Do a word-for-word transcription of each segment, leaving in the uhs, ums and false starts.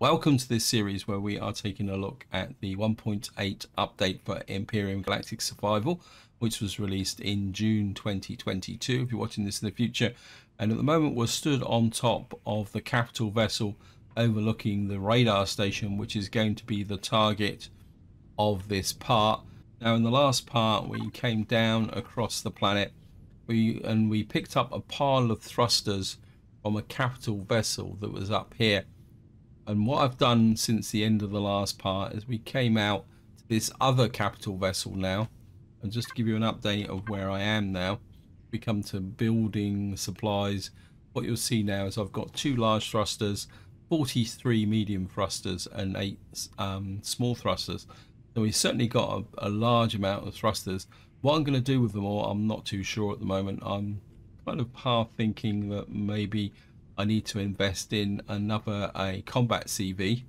Welcome to this series where we are taking a look at the one point eight update for Empyrion Galactic Survival, which was released in June twenty twenty-two, if you're watching this in the future. And at the moment we're stood on top of the capital vessel overlooking the radar station, which is going to be the target of this part. Now in the last part we came down across the planet we, and we picked up a pile of thrusters from a capital vessel that was up here. And what I've done since the end of the last part is we came out to this other capital vessel now. And just to give you an update of where I am now, we come to building supplies. What you'll see now is I've got two large thrusters, forty-three medium thrusters and eight um, small thrusters. So we've certainly got a, a large amount of thrusters. What I'm going to do with them all, I'm not too sure at the moment. I'm kind of half thinking that maybe I need to invest in another a combat C V.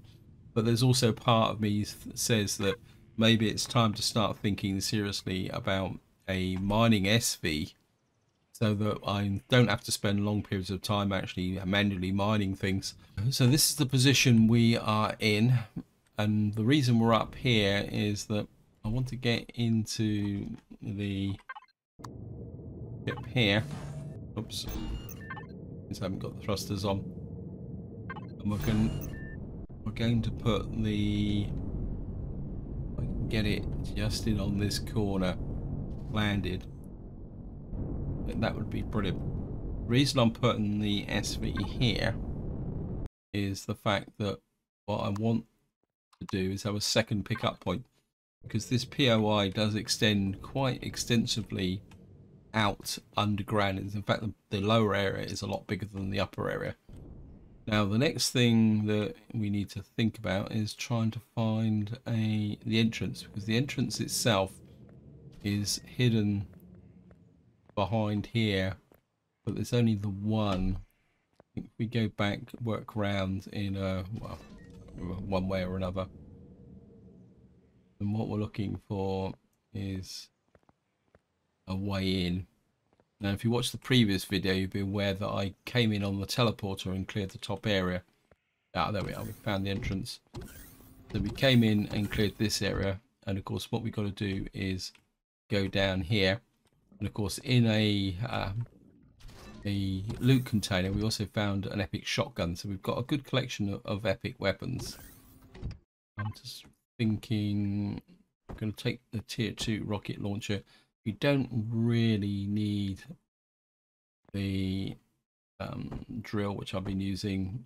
But there's also part of me that says that maybe it's time to start thinking seriously about a mining S V so that I don't have to spend long periods of time actually manually mining things. So this is the position we are in. And the reason we're up here is that I want to get into the ship here. Oops. I haven't got the thrusters on. And we're going, we're going to put the... I can get it just in on this corner. Landed. And that would be brilliant. The reason I'm putting the S V here is the fact that what I want to do is have a second pickup point, because this P O I does extend quite extensively out underground. In fact, the, the lower area is a lot bigger than the upper area. Now the next thing that we need to think about is trying to find a the entrance, because the entrance itself is hidden behind here, but there's only the one. If we go back, work round in a well one way or another, and what we're looking for is a way in. Now if you watch the previous video, you'll be aware that I came in on the teleporter and cleared the top area. Ah, there we are, we found the entrance. So we came in and cleared this area, and of course what we've got to do is go down here. And of course in a um, a loot container we also found an epic shotgun, so we've got a good collection of, of epic weapons. I'm just thinking I'm going to take the tier two rocket launcher. You don't really need the um, drill, which I've been using.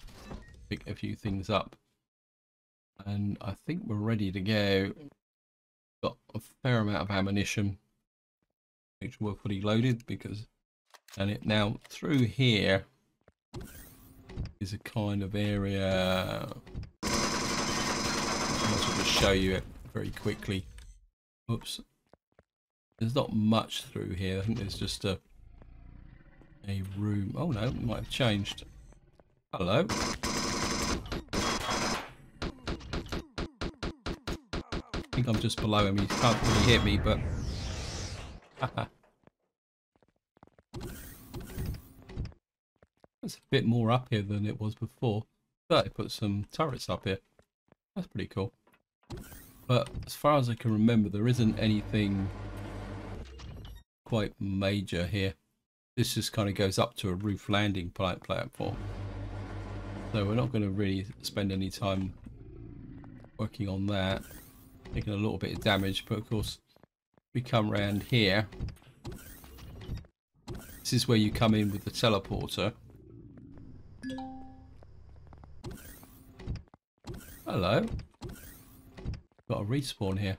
Pick a few things up, and I think we're ready to go. Got a fair amount of ammunition, which we're fully loaded because. And it now through here is a kind of area. I must just show you it very quickly. Oops. There's not much through here. I think there's just a a room. Oh no, it might have changed. Hello. I think I'm just below him. He can't really hit me, but that's a bit more up here than it was before. But they put some turrets up here. That's pretty cool. But as far as I can remember, there isn't anything quite major here. This just kind of goes up to a roof landing platform, so we're not going to really spend any time working on that. Taking a little bit of damage, but of course we come around here. This is where you come in with the teleporter. Hello, got a respawn here.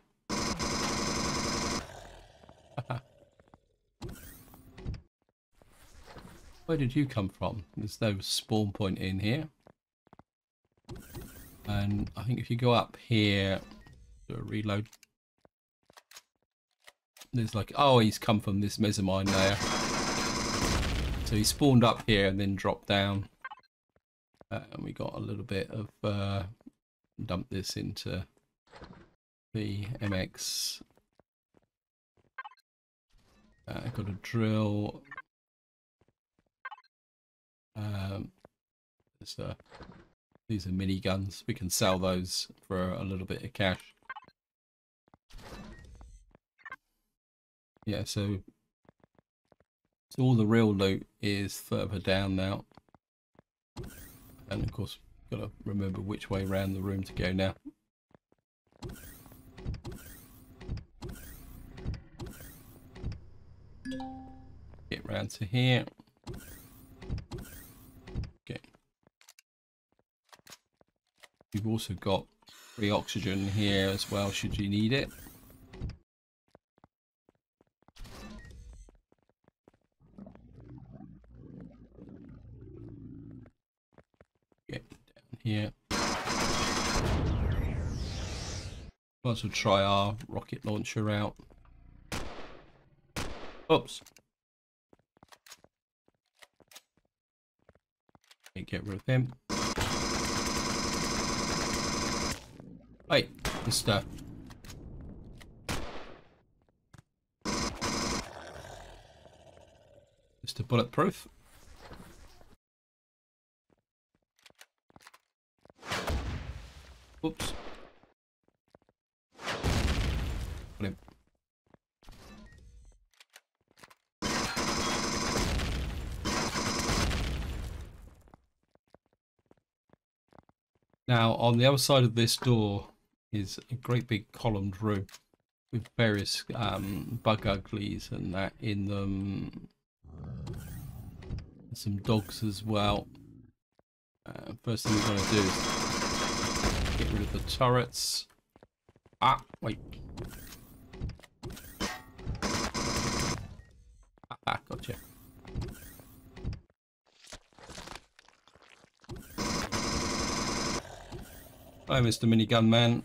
Where did you come from? There's no spawn point in here. And I think if you go up here, do a reload. There's like, oh, he's come from this mesomine layer. So he spawned up here and then dropped down. Uh, and we got a little bit of, uh, dump this into the M X. Uh, I got a drill. Um, there's a These are mini guns. We can sell those for a little bit of cash. Yeah, so, so all the real loot is further down now. And of course, got to remember which way around the room to go now. Get round to here. Okay. You've also got free oxygen here as well, should you need it. Get down here. Might as well try our rocket launcher out. Oops. Get rid of him. Hey, mister. Mister Bulletproof. Oops. Got him. Now, on the other side of this door is a great big columned room with various um, bug uglies and that in them. And some dogs as well. Uh, first thing we're going to do is get rid of the turrets. Ah, wait. Ah, ah, gotcha. Hello, Mister Minigun Man.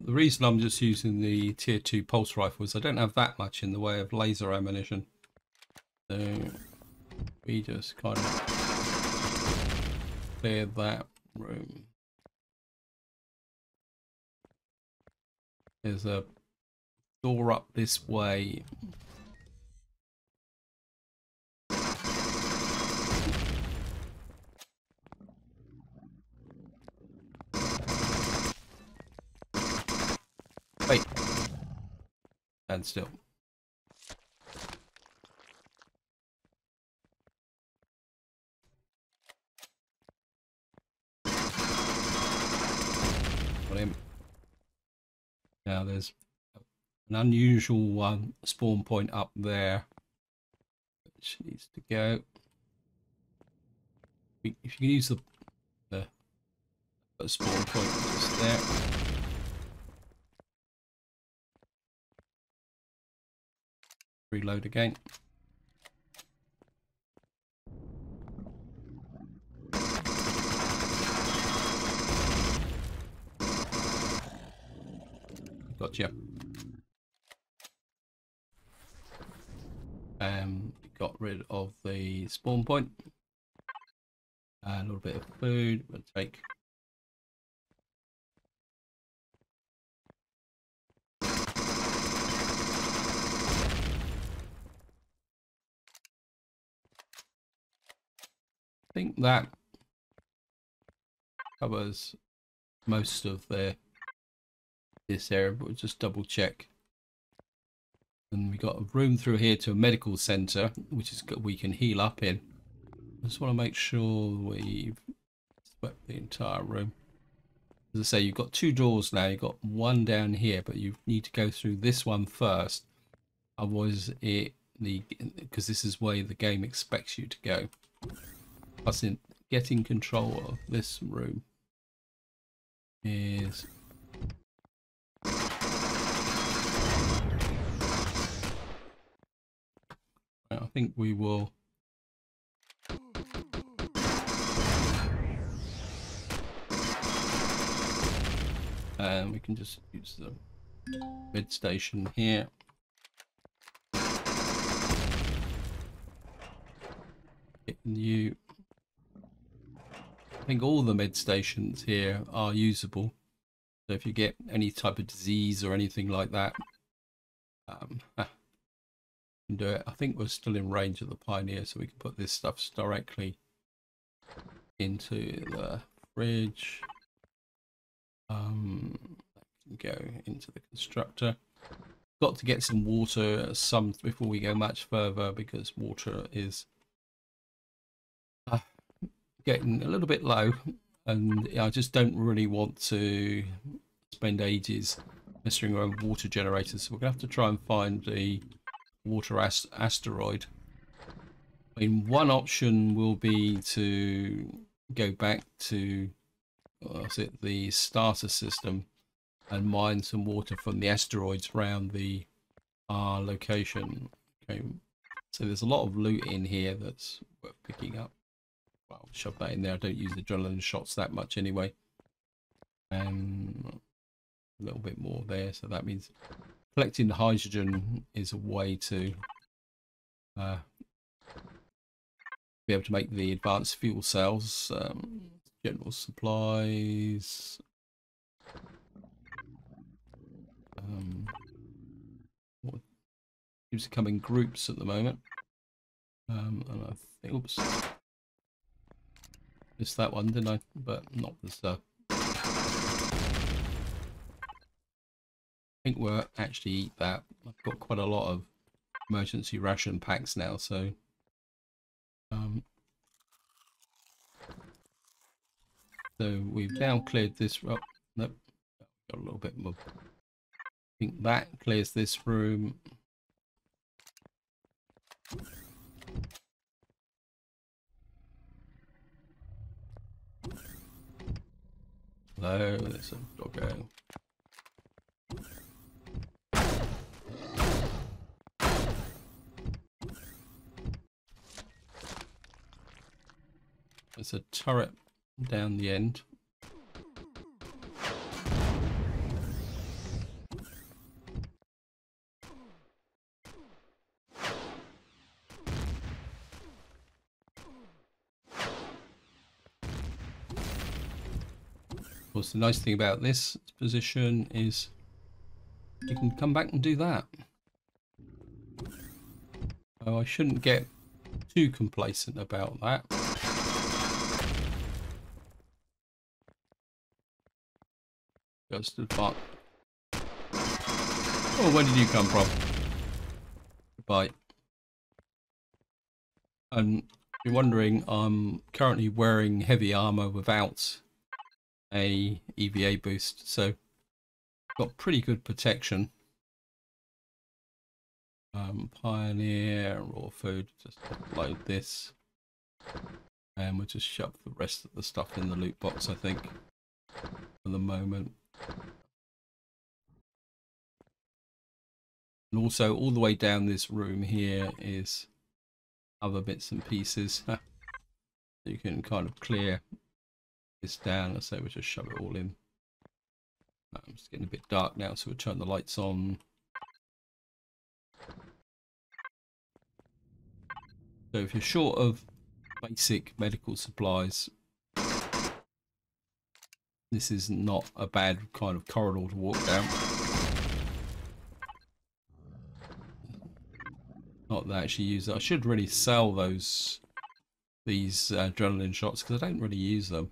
The reason I'm just using the tier two pulse rifle is I don't have that much in the way of laser ammunition. So we just kind of clear that room. There's a door up this way. Wait. Stand still. Got him. Now there's an unusual one spawn point up there, which needs to go. If you can use the, the spawn point just there. Reload again. Gotcha. Um, got rid of the spawn point. A little bit of food. We'll take. I think that covers most of the this area, but we'll just double check. And we got a room through here to a medical center, which is we can heal up in. I just want to make sure we've swept the entire room. As I say, you've got two doors now. You've got one down here, but you need to go through this one first. Otherwise, it the because this is where the game expects you to go. Plus, in getting control of this room is I think we will and um, we can just use the bed station here. New I think all the med stations here are usable, so if you get any type of disease or anything like that, um, can do it. I think we're still in range of the Pioneer, so we can put this stuff directly into the fridge. Um, go into the constructor. Got to get some water some before we go much further, because water is uh, getting a little bit low, and I just don't really want to spend ages messing around with water generators. So we're gonna have to try and find a water ast asteroid. I mean, one option will be to go back to what's it, the starter system, and mine some water from the asteroids around the uh, location. Okay, so there's a lot of loot in here that's worth picking up. Well, shove that in there. I don't use the adrenaline shots that much anyway. Um, a little bit more there, so that means collecting the hydrogen is a way to uh, be able to make the advanced fuel cells. Um, general supplies. Um, what seems to come in groups at the moment. Um, and I think, oops, missed that one, didn't I? But not the stuff. I think we'll actually eat that. I've got quite a lot of emergency ration packs now, so. Um, so we've now cleared this. Oh, nope, got a little bit more. I think that clears this room. Hello, there's a doggo. There's a turret down the end. The nice thing about this position is you can come back and do that. So I shouldn't get too complacent about that. Just apart. Oh, where did you come from? Goodbye. And you're wondering, I'm currently wearing heavy armor without a E V A boost, so got pretty good protection. Um, Pioneer, raw food, just upload this, and we'll just shove the rest of the stuff in the loot box, I think, for the moment. And also, all the way down this room here is other bits and pieces. You can kind of clear this down. I say we just shove it all in. Um, it's getting a bit dark now, so we'll turn the lights on. So if you're short of basic medical supplies, this is not a bad kind of corridor to walk down. Not that I actually use it. I should really sell those these uh, adrenaline shots, because I don't really use them.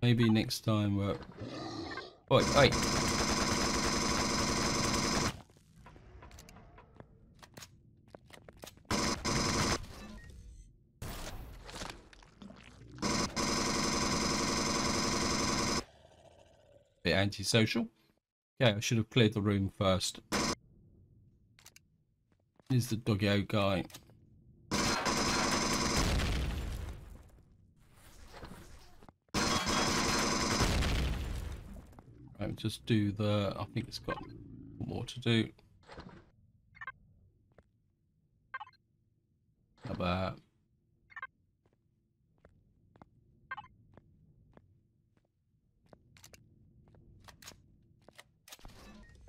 Maybe next time we're... Oh, wait. Bit antisocial. Okay, I should have cleared the room first. Here's the doggo guy. Just do the, I think it's got more to do. How about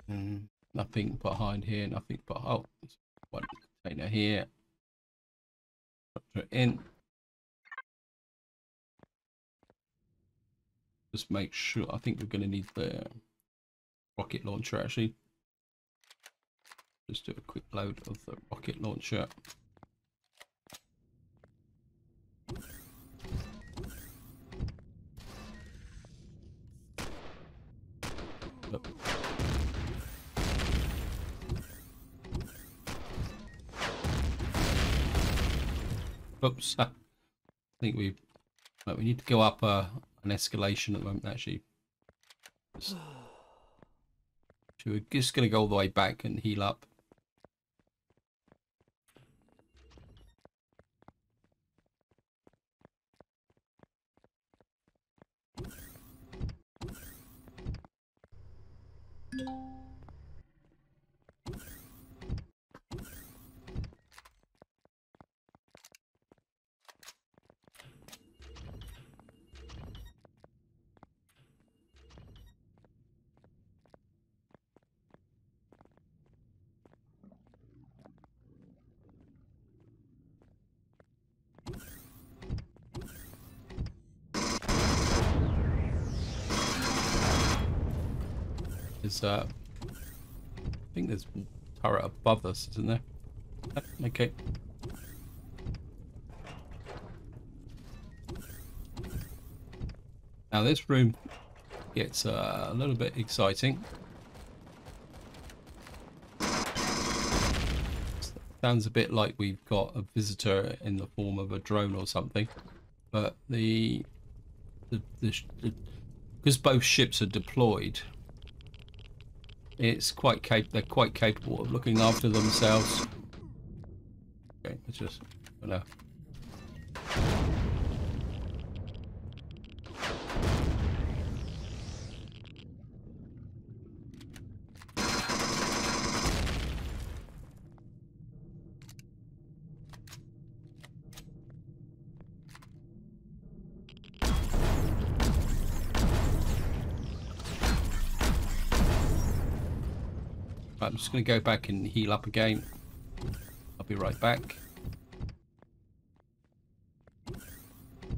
mm, nothing behind here, nothing but oh, one container here. Put it in. Just make sure, I think we're going to need the rocket launcher actually. Just do a quick load of the rocket launcher. Oops, I think we right, we need to go up uh, an escalation at the moment, actually. So we're just going to go all the way back and heal up. Uh, I think there's a turret above us, isn't there? Okay. Now this room gets uh, a little bit exciting. Sounds a bit like we've got a visitor in the form of a drone or something, but the the because both ships are deployed. It's quite cap they're quite capable of looking after themselves. Okay, let's just gonna I'm just going to go back and heal up again. I'll be right back.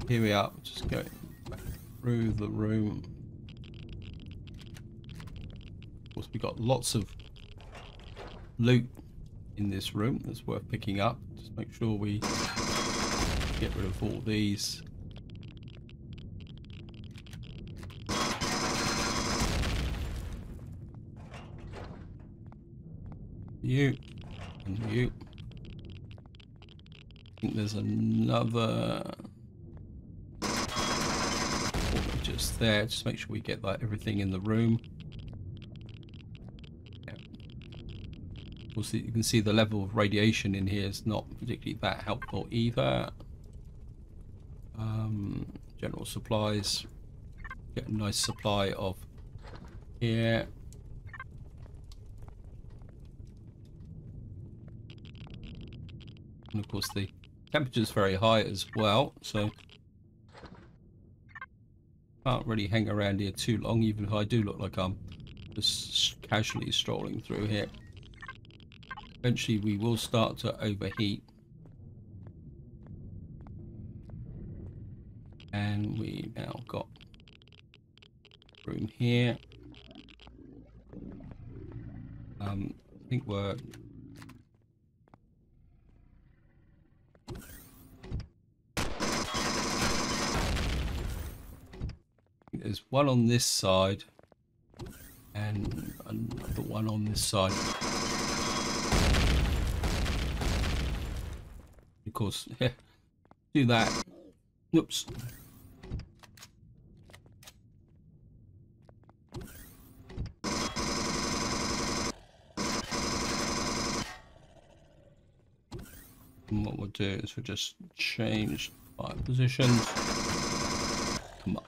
Here we are. Just go back through the room. Of course, we've got lots of loot in this room that's worth picking up. Just make sure we get rid of all these. You and you. I think there's another oh, just there. Just make sure we get like everything in the room. Yeah. We'll see. You can see the level of radiation in here is not particularly that helpful either. Um, general supplies. Get a nice supply of here. And of course the temperature is very high as well, so can't really hang around here too long, even if I do look like I'm just casually strolling through here. Eventually we will start to overheat, and we now got room here. um, I think we're There's one on this side and another one on this side. Of course, yeah, do that. Oops. And what we'll do is we'll just change our positions. Come on.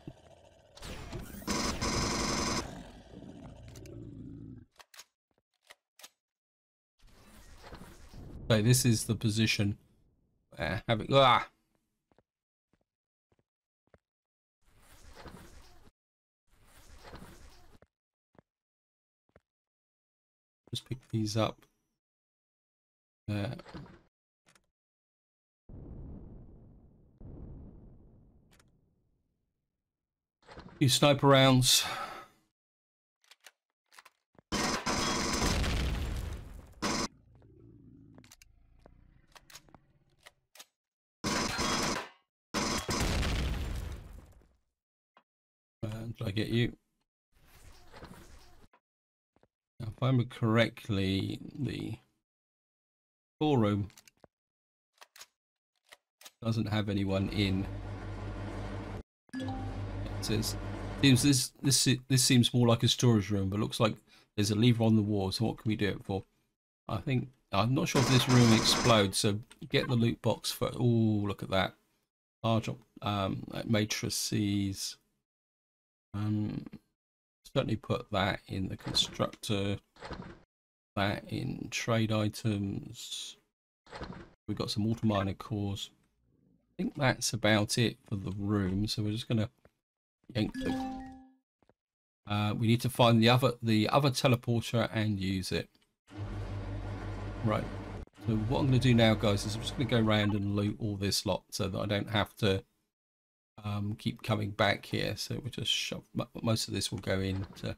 So this is the position where having ah, just pick these up. Uh, few sniper rounds. Did I get you? Now, if I remember correctly, the core room doesn't have anyone in. It says, seems this this this seems more like a storage room, but looks like there's a lever on the wall. So what can we do it for? I think I'm not sure if this room explodes. So get the loot box for. Oh, look at that. Large um, matrices. Um, certainly put that in the constructor. That in trade items. We've got some water miner cores. I think that's about it for the room. So we're just gonna yank the. Uh, we need to find the other the other teleporter and use it. Right, so what I'm going to do now, guys, is I'm just going to go around and loot all this lot so that I don't have to um, keep coming back here. So we'll just shove, most of this will go in. So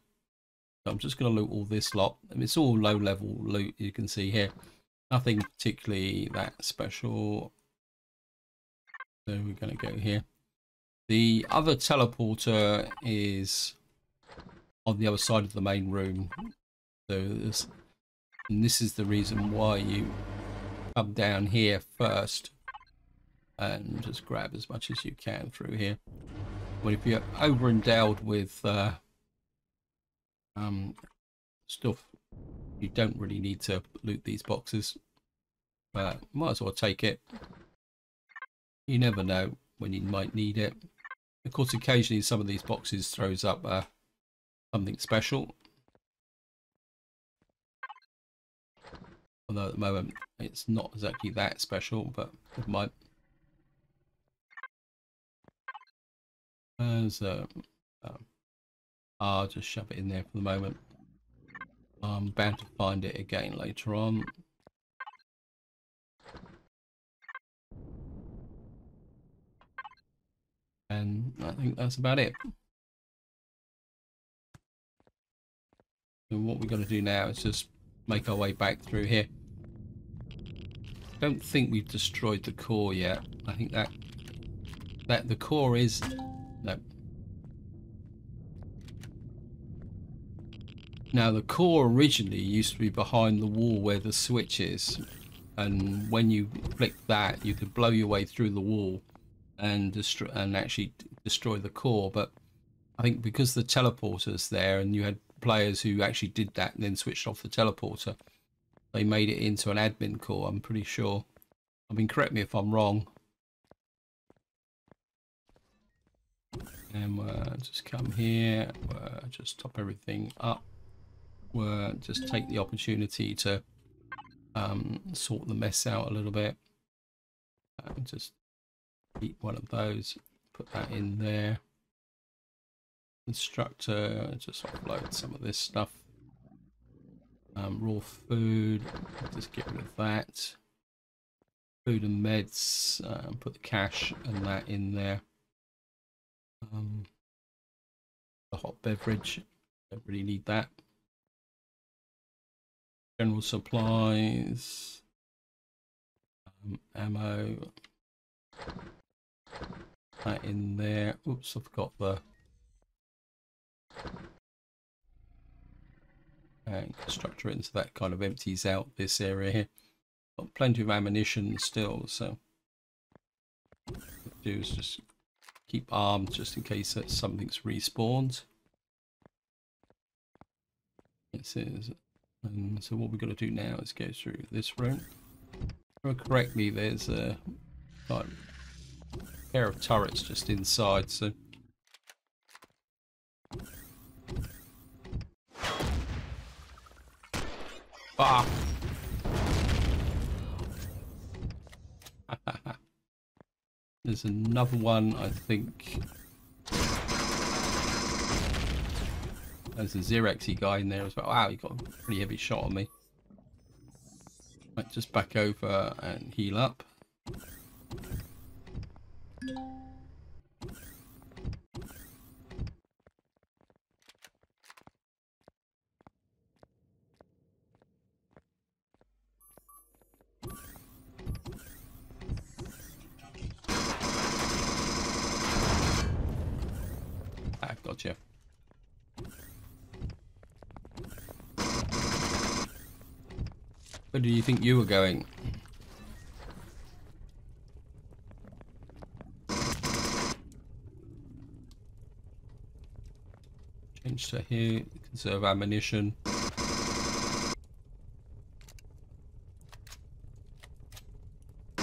I'm just going to loot all this lot. I mean, it's all low level loot, you can see here. Nothing particularly that special. So we're going to go here. The other teleporter is on the other side of the main room. So there's... And this is the reason why you come down here first and just grab as much as you can through here. But if you're over endowed with uh, um, stuff, you don't really need to loot these boxes. But might as well take it. You never know when you might need it. Of course, occasionally some of these boxes throws up uh, something special. Although at the moment it's not exactly that special, but it might. Uh, so, um, I'll just shove it in there for the moment. I'm bound to find it again later on. And I think that's about it. So what we're going to do now is just make our way back through here. Don't think we've destroyed the core yet. I think that that the core is no. Now the core originally used to be behind the wall where the switch is, and when you click that, you could blow your way through the wall and destroy and actually destroy the core. But I think because the teleporter's there, and you had players who actually did that and then switched off the teleporter, they made it into an admin core, I'm pretty sure. I mean, correct me if I'm wrong. And we'll just come here, we'll just top everything up, we'll just take the opportunity to um, sort the mess out a little bit. And just eat one of those, put that in there. Constructor, just upload some of this stuff. Um, raw food, just get rid of that. Food and meds, uh, put the cash and that in there. Um, the hot beverage, don't really need that. General supplies, um, ammo, that in there. Oops, I've got the and constructor it, so that kind of empties out this area here. Got plenty of ammunition still, so what we'll do is just keep armed just in case that something's respawned. This is, and so what we're going to do now is go through this room. Correctly, there's a like, pair of turrets just inside, so. Ah. There's another one, I think. There's a Ziraxy guy in there as well. Wow, he got a pretty heavy shot on me. Right, just back over and heal up. Gotcha. Where do you think you were going? Change to here, conserve ammunition. I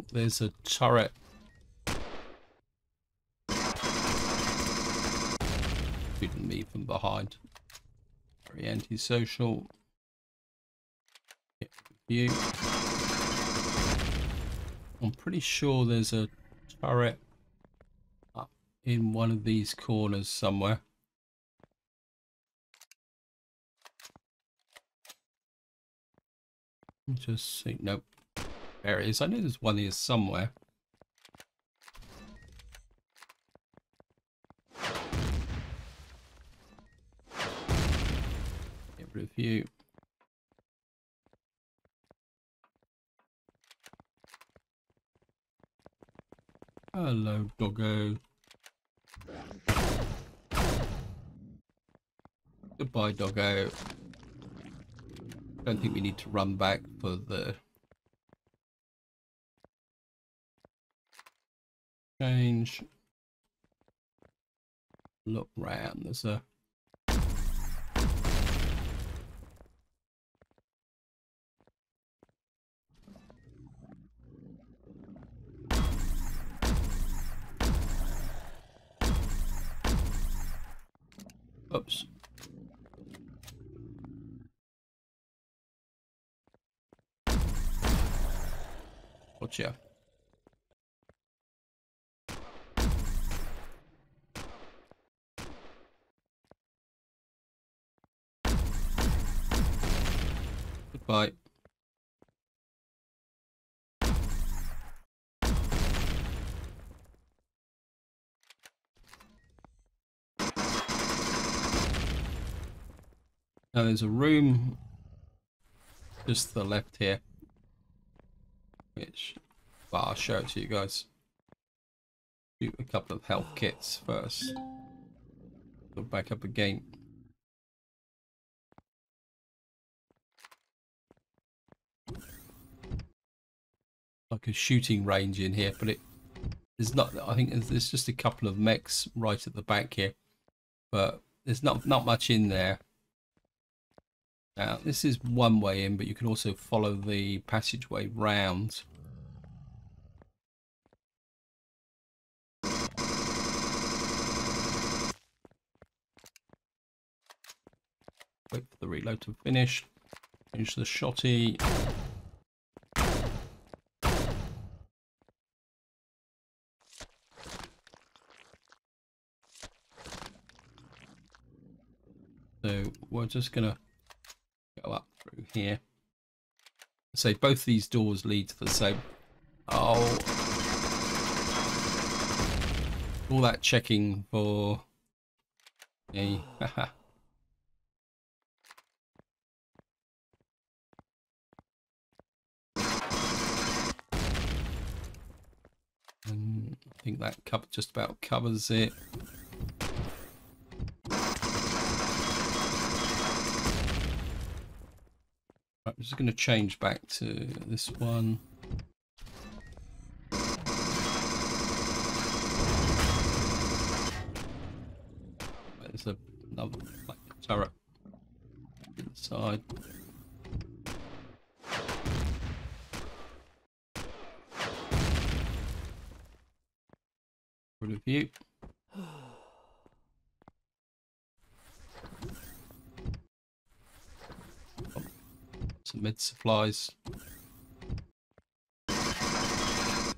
think there's a turret. Shooting me from behind. Very antisocial. You. I'm pretty sure there's a turret up in one of these corners somewhere. Just see. Nope. There it is. I knew there's one here somewhere. Get rid of you. Hello, doggo. Goodbye, doggo. Don't think we need to run back for the change. Look round. There's a oops. Watch out. Goodbye. Now there's a room just to the left here, which well, I'll show it to you guys. Shoot a couple of health kits first. Go back up again. Like a shooting range in here, but it is not. I think there's just a couple of mechs right at the back here, but there's not not much in there. Now, this is one way in, but you can also follow the passageway round. Wait for the reload to finish. Change the shotty. So we're just going to go up through here. So both these doors lead to the same. Oh, all that checking for me. And I think that cover just about covers it. I'm just going to change back to this one. There's a, another like, turret inside. Rid of you. Some med supplies. Okay,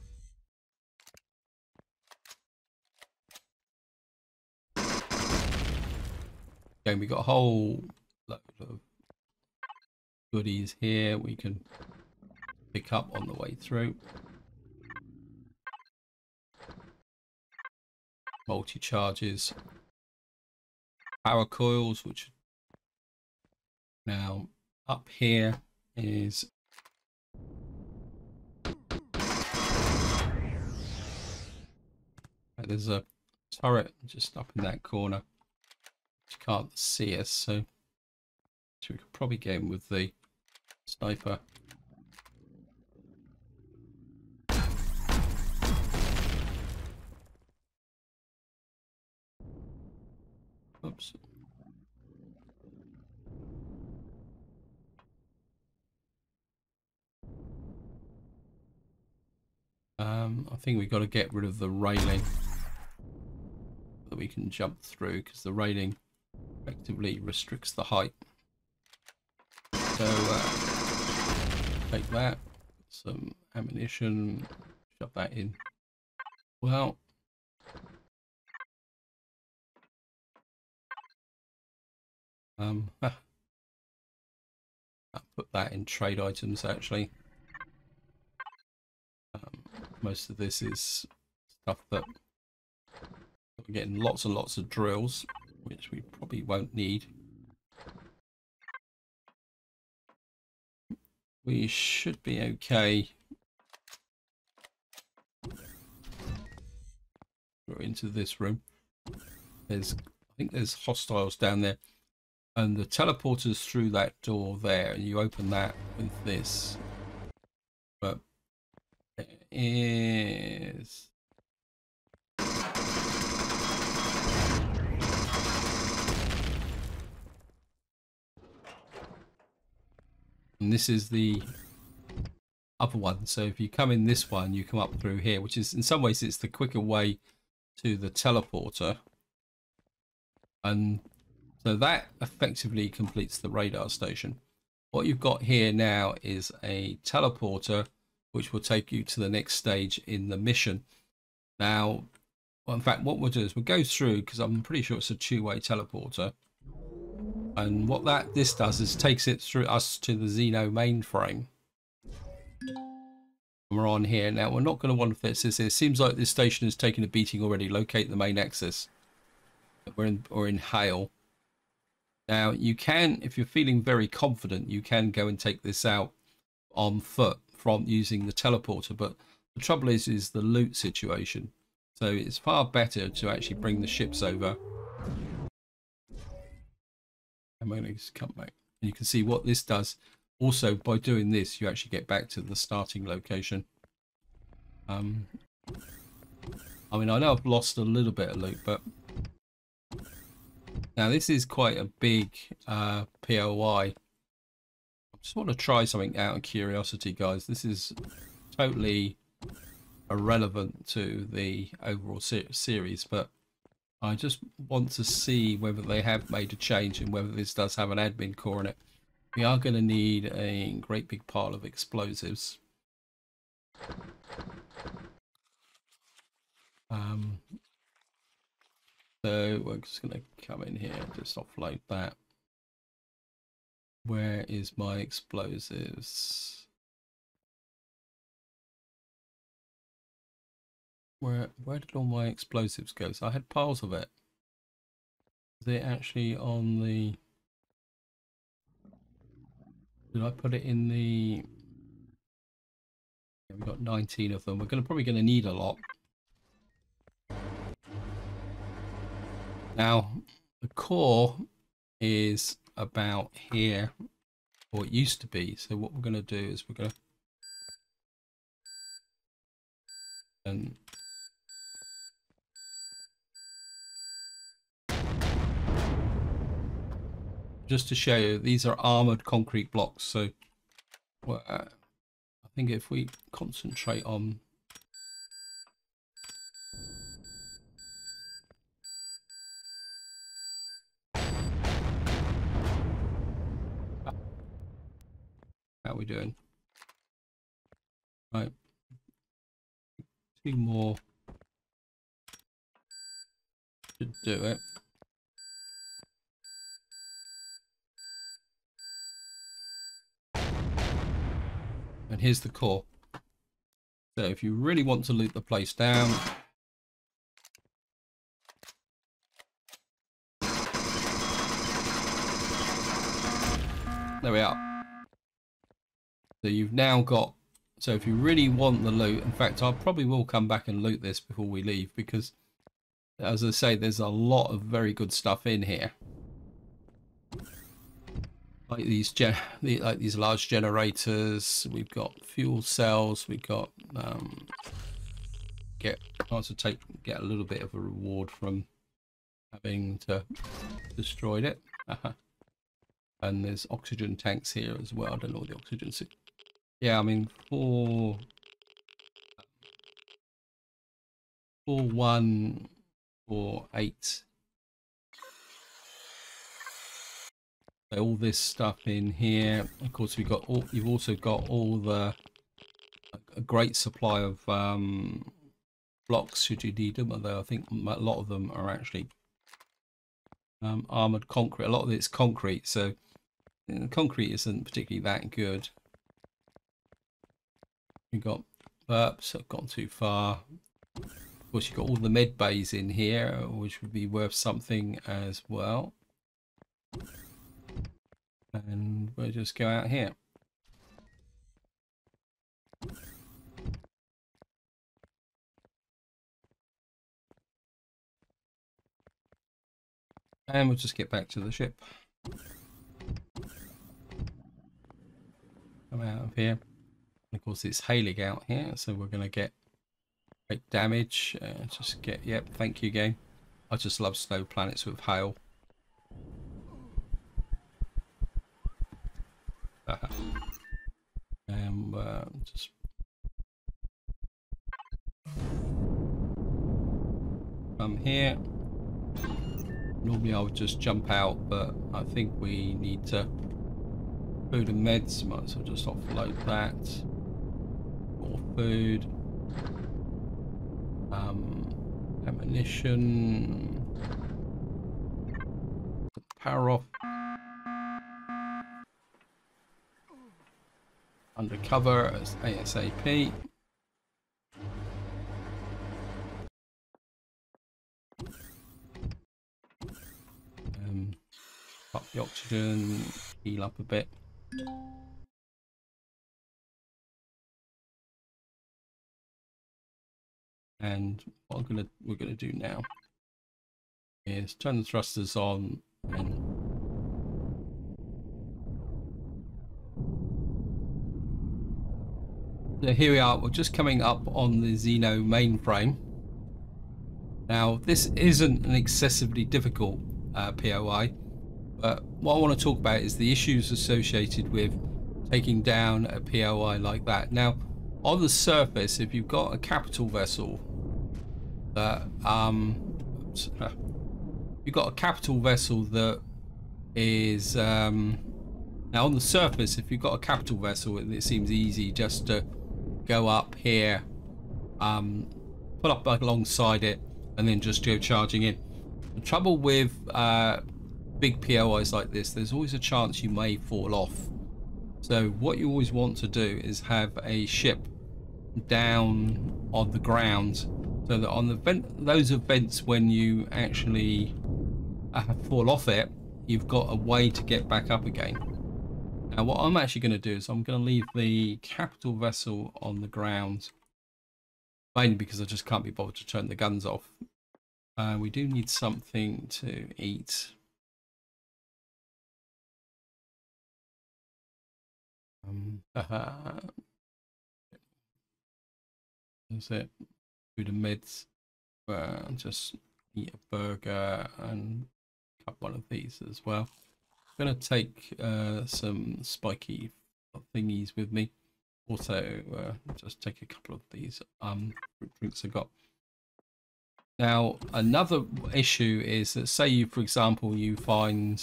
we got a whole load of goodies here we can pick up on the way through. Multi charges, power coils, which now. Up here is there's a turret just up in that corner. You can't see us, so, so we could probably get him with the sniper. Oops. Um, I think we've got to get rid of the railing that we can jump through, because the railing effectively restricts the height. So uh, take that, some ammunition, shove that in. Well, um, I'll put that in trade items actually. Most of this is stuff that we're getting lots and lots of drills, which we probably won't need. We should be okay. Go into this room. There's, I think there's hostiles down there, and the teleporter's through that door there, and you open that with this. But is and this is the upper one, so if you come in this one you come up through here, which is in some ways it's the quicker way to the teleporter, and so that effectively completes the radar station. What you've got here now is a teleporter which will take you to the next stage in the mission. Now, well, in fact, what we'll do is we'll go through, because I'm pretty sure it's a two-way teleporter. And what that this does is takes it through us to the Xenu mainframe. We're on here. Now, we're not going to want to fix this. It seems like this station is taking a beating already. Locate the main axis. We're in, or inhale. Now, you can, if you're feeling very confident, you can go and take this out on foot from using the teleporter, but the trouble is is the loot situation, so it's far better to actually bring the ships over. I'm going to just come back, and you can see what this does. Also, by doing this you actually get back to the starting location. um I mean, I know I've lost a little bit of loot, but now this is quite a big uh P O I. Just want to try something out of curiosity, guys. This is totally irrelevant to the overall ser series, but I just want to see whether they have made a change and whether this does have an admin core in it. We are going to need a great big pile of explosives. Um, so we're just going to come in here, just offload that. Where is my explosives? Where where did all my explosives go? So I had piles of it. They're actually on the. Did I put it in the? Yeah, we've got nineteen of them. We're gonna probably gonna need a lot. Now the core is about here, or it used to be. So what we're going to do is we're going to and just to show you, these are armored concrete blocks. So well, uh, I think if we concentrate on how we doing, right, two more should do it. And here's the core, so if you really want to loot the place down, there we are. So you've now got, so if you really want the loot, in fact I probably will come back and loot this before we leave, because as I say, there's a lot of very good stuff in here. Like these, like these large generators. We've got fuel cells. We've got um, get. I also take get a little bit of a reward from having to destroyed it. Uh-huh. And there's oxygen tanks here as well. I don't know what the oxygen. Yeah, I mean four, four, one, four, eight. So all this stuff in here. Of course, we've got all, you've also got all the a great supply of um, blocks should you need them. Although I think a lot of them are actually um, armored concrete. A lot of it's concrete, so you know, concrete isn't particularly that good. You've got burps. I've gone too far. Of course, you've got all the med bays in here, which would be worth something as well. And we'll just go out here. And we'll just get back to the ship. Come out of here. And of course, it's hailing out here, so we're going to get great damage. Uh, just get, yep, thank you, game. I just love snow planets with hail. And uh, just come here. Normally I would just jump out, but I think we need to food and meds. Might as well just offload that. More food, um, ammunition. Power off. Undercover as ASAP. Um, up the oxygen, heal up a bit. And what I'm gonna we're gonna do now is turn the thrusters on and so here we are, we're just coming up on the Xenu mainframe. Now this isn't an excessively difficult uh, P O I, but what I want to talk about is the issues associated with taking down a P O I like that. Now on the surface, if you've got a capital vessel that um, oops, uh, you've got a capital vessel that is um, now on the surface, if you've got a capital vessel, it, it seems easy just to go up here, um, pull up like alongside it, and then just go charging in. The trouble with uh, big P O Is like this, there's always a chance you may fall off. So what you always want to do is have a ship down on the ground, so that on the vent, those events when you actually uh, fall off it, you've got a way to get back up again. Now what I'm actually going to do is I'm going to leave the capital vessel on the ground, mainly because I just can't be bothered to turn the guns off. Uh, we do need something to eat. Um, uh, that's it. Food and meds. Uh, just eat a burger and cut one of these as well. Gonna take uh, some spiky thingies with me. Also, uh, just take a couple of these um, drinks I got. Now, another issue is that, say you, for example, you find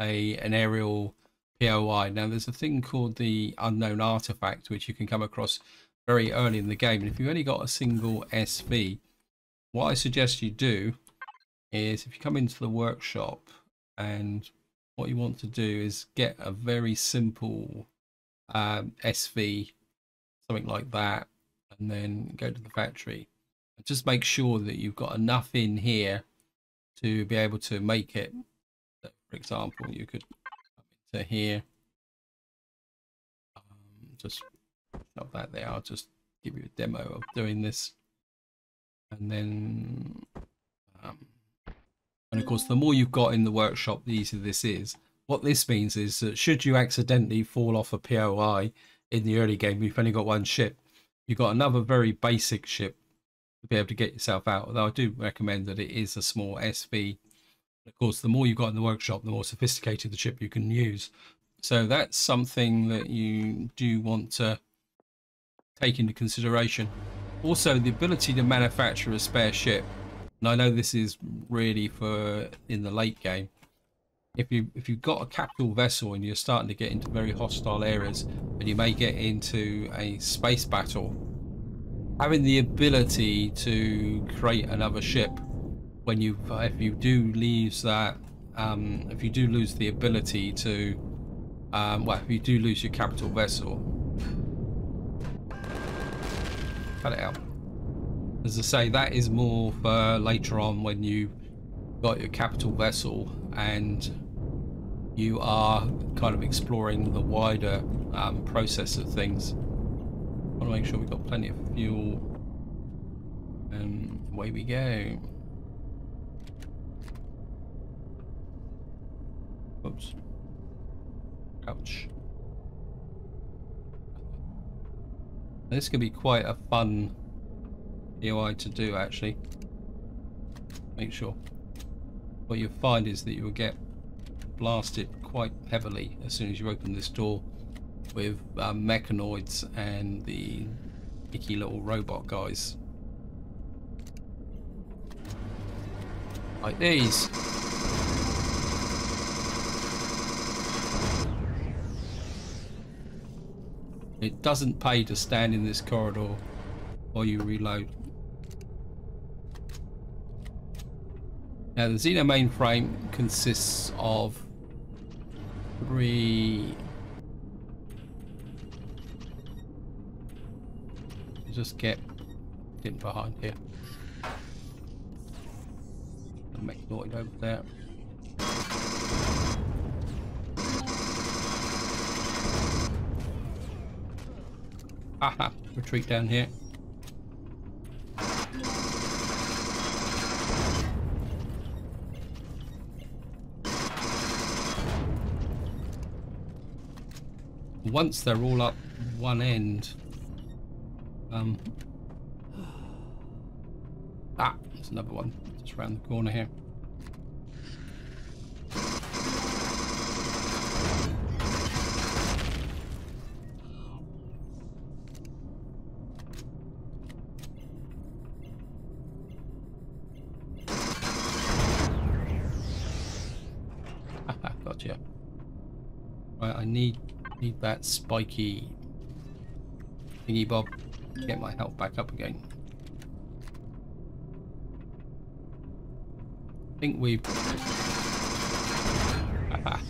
a an aerial P O I. Now, there's a thing called the unknown artifact, which you can come across very early in the game. And if you've only got a single S V, what I suggest you do is, if you come into the workshop, and what you want to do is get a very simple um, S V, something like that, and then go to the factory. Just make sure that you've got enough in here to be able to make it. So for example, you could come into here. Um, just not that there. I'll just give you a demo of doing this, and then Um, and of course, the more you've got in the workshop, the easier this is. What this means is that should you accidentally fall off a P O I in the early game, you've only got one ship. You've got another very basic ship to be able to get yourself out, although I do recommend that it is a small S V. Of course, the more you've got in the workshop, the more sophisticated the ship you can use. So that's something that you do want to take into consideration. Also, the ability to manufacture a spare ship. And I know this is really for in the late game. If you if you've got a capital vessel and you're starting to get into very hostile areas and you may get into a space battle, having the ability to create another ship when you if you do lose that um, if you do lose the ability to um, well if you do lose your capital vessel, cut it out. As I say, that is more for later on when you've got your capital vessel and you are kind of exploring the wider um, process of things. I want to make sure we've got plenty of fuel, and um, away we go. Oops. Ouch. This could be quite a fun P O I to do, actually. Make sure. What you'll find is that you'll get blasted quite heavily as soon as you open this door with um, mechanoids and the icky little robot guys. Like these. It doesn't pay to stand in this corridor while you reload. Now, the Xenu Mainframe consists of three... Just get in behind here. Make noise over there. Aha! Retreat down here. Once they're all up one end, um, ah, there's another one just around the corner here. Gotcha. Right, I need. Need that spiky thingy bob to get my health back up again. I think we've... Aha.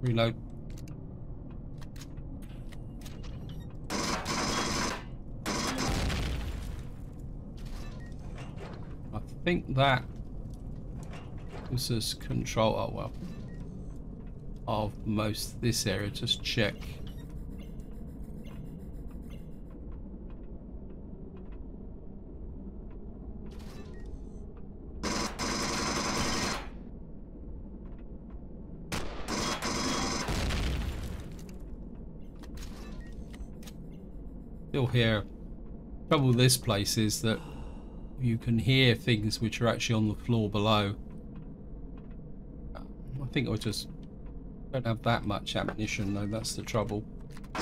Reload. I think that gives us control, oh well, of most this area. Just check. Still here. Trouble with this place is that you can hear things which are actually on the floor below. I think I just don't have that much ammunition though, that's the trouble. I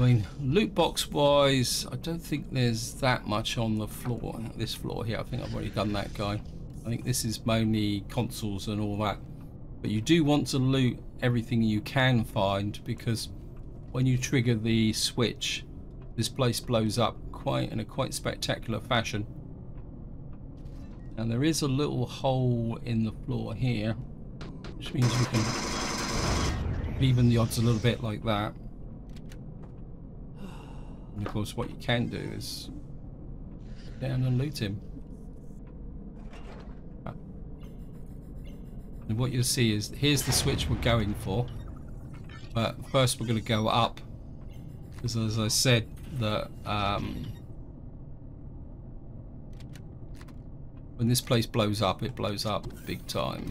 mean, loot box wise, I don't think there's that much on the floor. This floor here, I think I've already done that guy. I think this is mainly consoles and all that. But you do want to loot everything you can find, because when you trigger the switch, this place blows up quite in a quite spectacular fashion. And there is a little hole in the floor here, which means we can even the odds a little bit like that. And of course what you can do is get down and loot him. And what you'll see is, here's the switch we're going for, but first we're going to go up, because as I said, that um, when this place blows up, it blows up big time.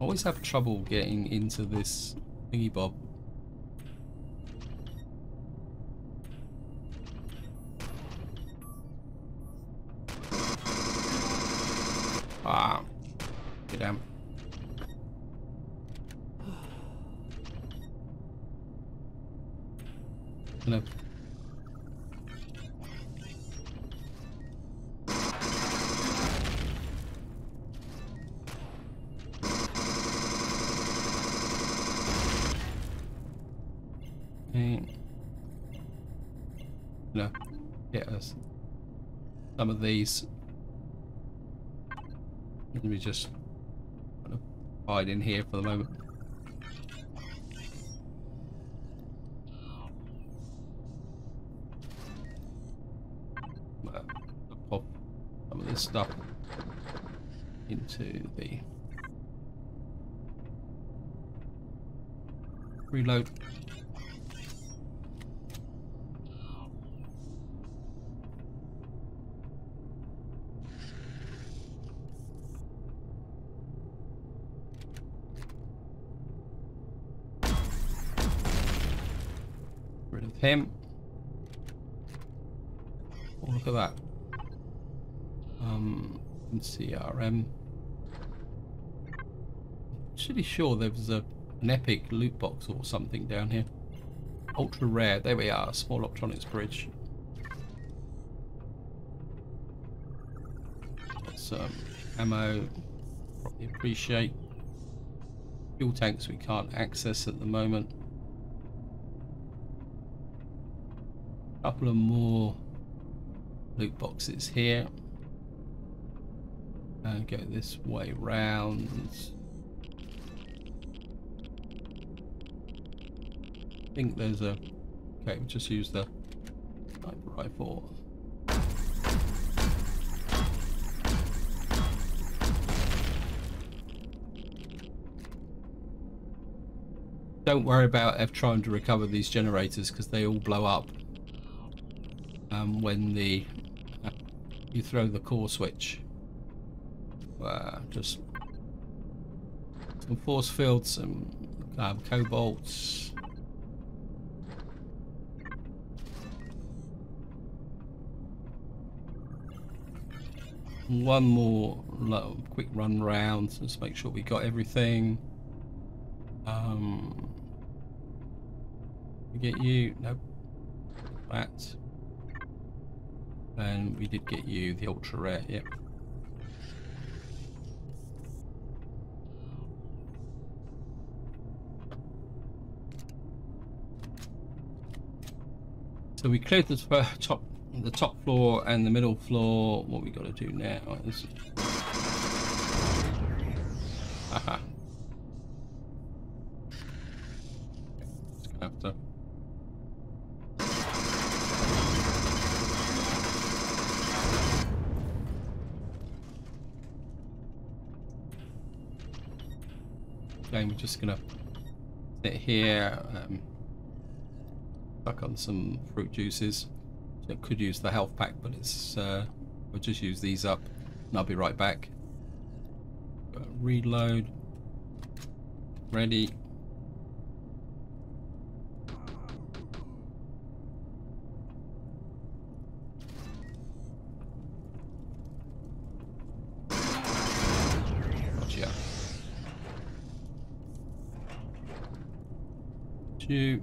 I always have trouble getting into this thingy bob. Ah, get down. No. No, get us some of these. Let me just hide in here for the moment. Pop some of this stuff into the reload. Him. Oh, look at that. Um, C R M. Pretty sure there was a, an epic loot box or something down here. Ultra rare. There we are. Small Optronics Bridge. Got some ammo. Probably appreciate. Fuel tanks we can't access at the moment. Couple of more loot boxes here, and go this way round. I think there's a, okay, we'll just use the sniper rifle. Don't worry about F trying to recover these generators, because they all blow up Um, when the uh, you throw the core switch. Uh, just some force fields, some um, cobalts. One more little quick run round, so let's make sure we got everything. Um, we get you, nope, that. And we did get you the ultra rare, yep. So we cleared the top, the top floor and the middle floor. What we got to do now is, aha. Just gonna have to. We're just gonna sit here, um, suck on some fruit juices. So I could use the health pack, but it's uh, I'll just use these up, and I'll be right back. Uh, reload. Ready. You.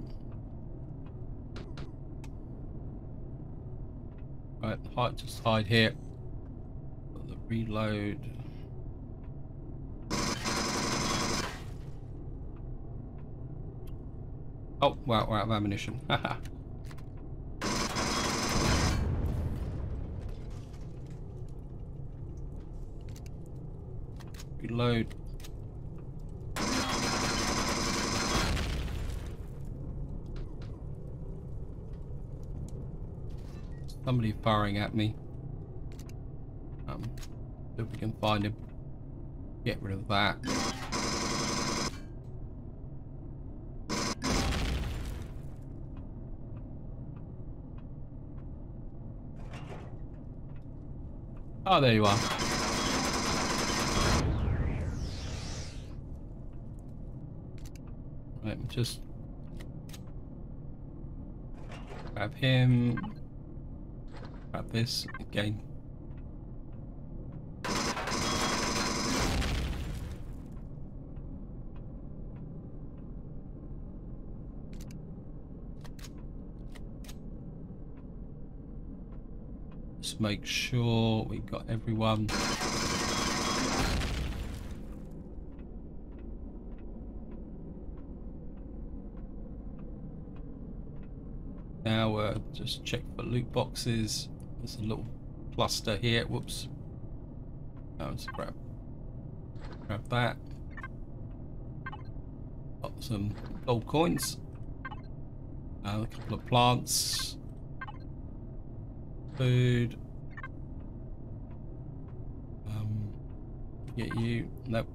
Right, hide, just hide here. Got the reload. Oh, wow, we're out of ammunition. Haha. Reload. Somebody firing at me. Um, see if we can find him. Get rid of that. Oh, there you are. Let me just grab him. Grab this again. Just make sure we got everyone. Now uh, just check for loot boxes. There's a little cluster here. Whoops. Oh, let's grab grab that. Got some gold coins. Uh, a couple of plants. Food. Um, get you. Nope.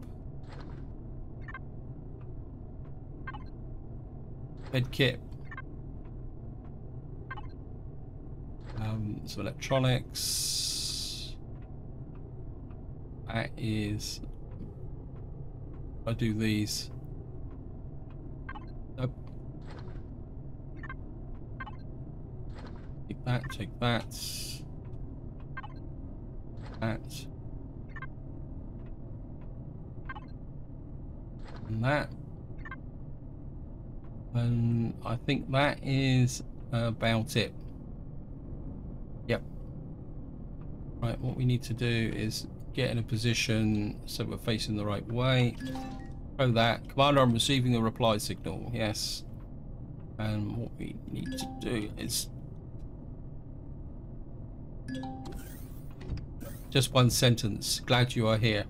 Bed kit. Um, some electronics. That is. I do these. Nope. Take that, take that, that, and that, and I think that is about it. Yep. Right, what we need to do is get in a position so we're facing the right way. Throw that. Commander, I'm receiving the reply signal. Yes. And what we need to do is just one sentence. Glad you are here.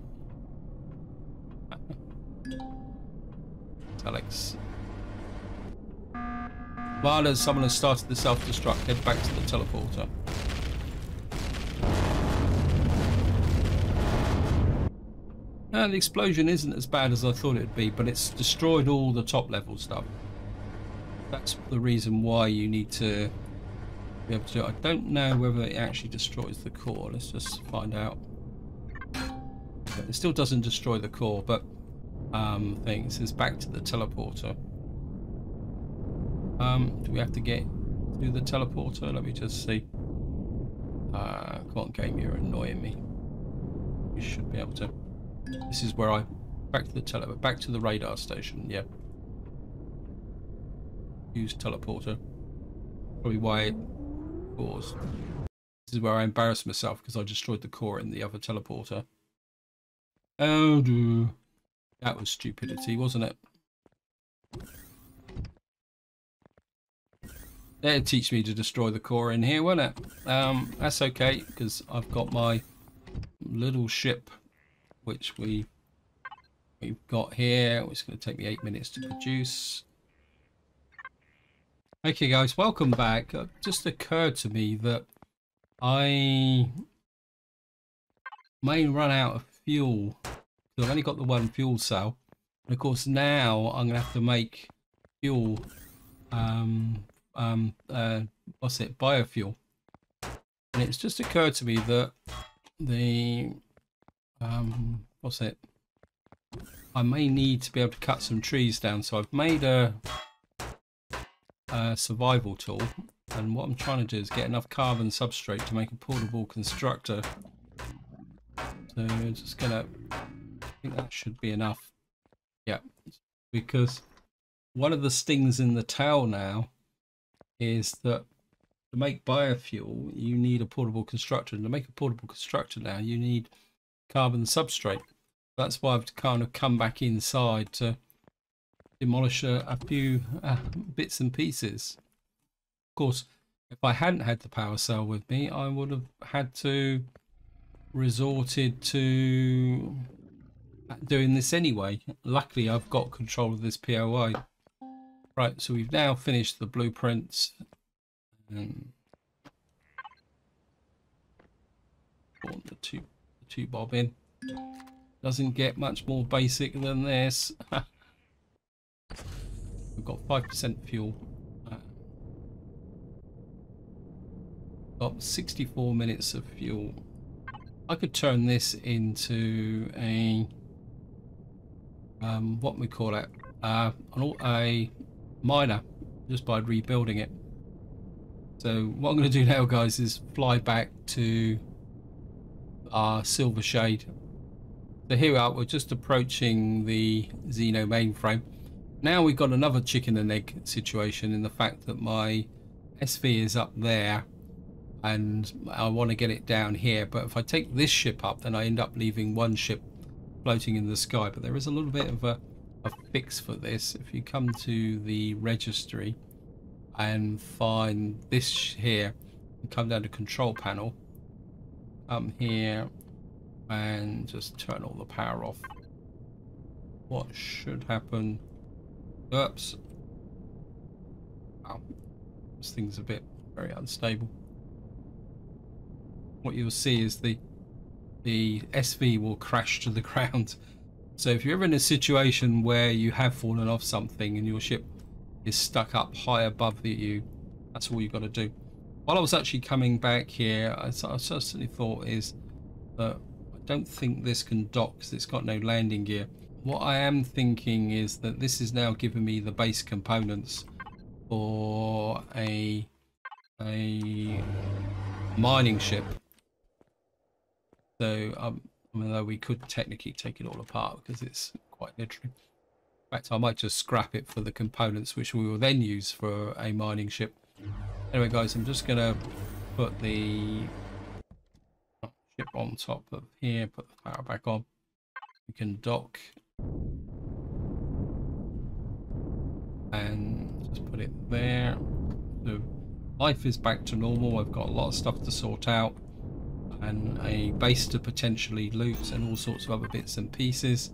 Alex. Marla, someone has started the self-destruct. Head back to the teleporter. Now, the explosion isn't as bad as I thought it would be, but it's destroyed all the top-level stuff. That's the reason why you need to... able to do it. I don't know whether it actually destroys the core. Let's just find out. But it still doesn't destroy the core, but um, things is back to the teleporter. Um, do we have to get to the teleporter? Let me just see. Uh, come on, game, you're annoying me. You should be able to. This is where I back to the tele. Back to the radar station. Yep. Use teleporter. Probably why. It, This is where I embarrassed myself because I destroyed the core in the other teleporter. Oh, do. That was stupidity, wasn't it? That'd teach me to destroy the core in here, wouldn't it? Um, that's okay because I've got my little ship, which we we've got here. It's going to take me eight minutes to produce. Okay guys, welcome back. It just occurred to me that I may run out of fuel. So I've only got the one fuel cell. And of course now I'm going to have to make fuel, um, um, uh, what's it, biofuel. And it's just occurred to me that the, um, what's it, I may need to be able to cut some trees down. So I've made a... Uh, survival tool, and what I'm trying to do is get enough carbon substrate to make a portable constructor. So I'm just gonna, I think that should be enough. Yeah, because one of the stings in the tail now is that to make biofuel you need a portable constructor, and to make a portable constructor now you need carbon substrate. That's why I've kind of come back inside to demolish a, a few uh, bits and pieces. Of course, if I hadn't had the power cell with me, I would have had to resorted to doing this anyway. Luckily, I've got control of this P O I. Right, so we've now finished the blueprints. And two, two bob in. Doesn't get much more basic than this. We've got five percent fuel. Uh, got sixty-four minutes of fuel. I could turn this into a um, what we call it, uh, an, a miner, just by rebuilding it. So what I'm going to do now, guys, is fly back to our Silver Shade. So here we are, we're just approaching the Xenu mainframe. Now we've got another chicken and egg situation in the fact that my S V is up there and I want to get it down here, but if I take this ship up, then I end up leaving one ship floating in the sky. But there is a little bit of a, a fix for this. If you come to the registry and find this here and come down to control panel, come here and just turn all the power off, what should happen? Oops. Oh, this thing's a bit very unstable. What you'll see is the the S V will crash to the ground. So if you're ever in a situation where you have fallen off something and your ship is stuck up high above you, that's all you've got to do. While I was actually coming back here, I, I certainly thought is that I don't think this can dock because it's got no landing gear. What I am thinking is that this is now giving me the base components for a a mining ship. So um, although we could technically take it all apart because it's quite literally. In fact, I might just scrap it for the components, which we will then use for a mining ship. Anyway, guys, I'm just going to put the ship on top of here, put the power back on. We can dock and just put it there. So life is back to normal. I've got a lot of stuff to sort out and a base to potentially loot and all sorts of other bits and pieces.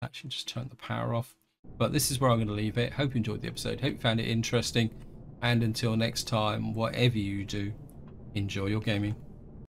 Actually, just turn the power off. But this is where I'm going to leave it. Hope you enjoyed the episode. Hope you found it interesting. And until next time, whatever you do, enjoy your gaming.